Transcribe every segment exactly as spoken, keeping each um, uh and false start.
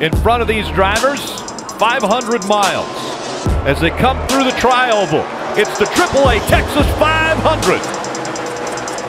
in front of these drivers, five hundred miles as they come through the tri-oval. It's the triple A Texas five hundred.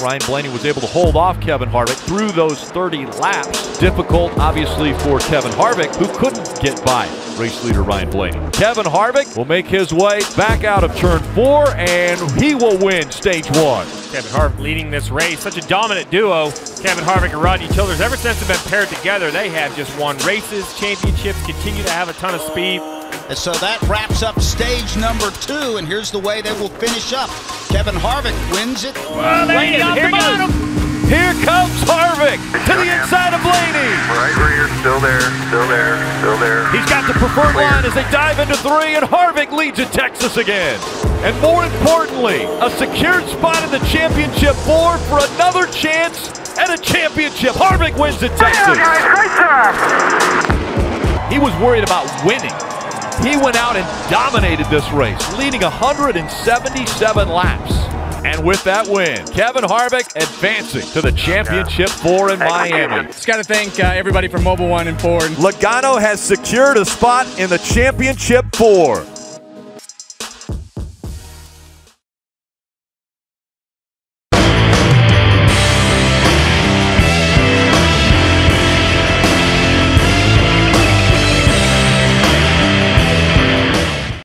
Ryan Blaney was able to hold off Kevin Harvick through those thirty laps. Difficult, obviously, for Kevin Harvick, who couldn't get by race leader Ryan Blaney. Kevin Harvick will make his way back out of turn four, and he will win stage one. Kevin Harvick leading this race. Such a dominant duo, Kevin Harvick and Rodney Childers. Ever since they've been paired together, they have just won races, championships, continue to have a ton of speed. And so that wraps up stage number two, and here's the way they will finish up. Kevin Harvick wins it. Well, there he goes. Here, goes. Here comes Harvick to the inside of Blaney. Right rear, still there, still there, still there. He's got the preferred Clear. line as they dive into three, and Harvick leads at Texas again. And more importantly, a secured spot in the championship four for another chance at a championship. Harvick wins at Texas. He was worried about winning. He went out and dominated this race, leading one hundred seventy-seven laps. And with that win, Kevin Harvick advancing to the championship four in Miami. Just got to thank uh, everybody from Mobil One and Ford. Logano has secured a spot in the championship four.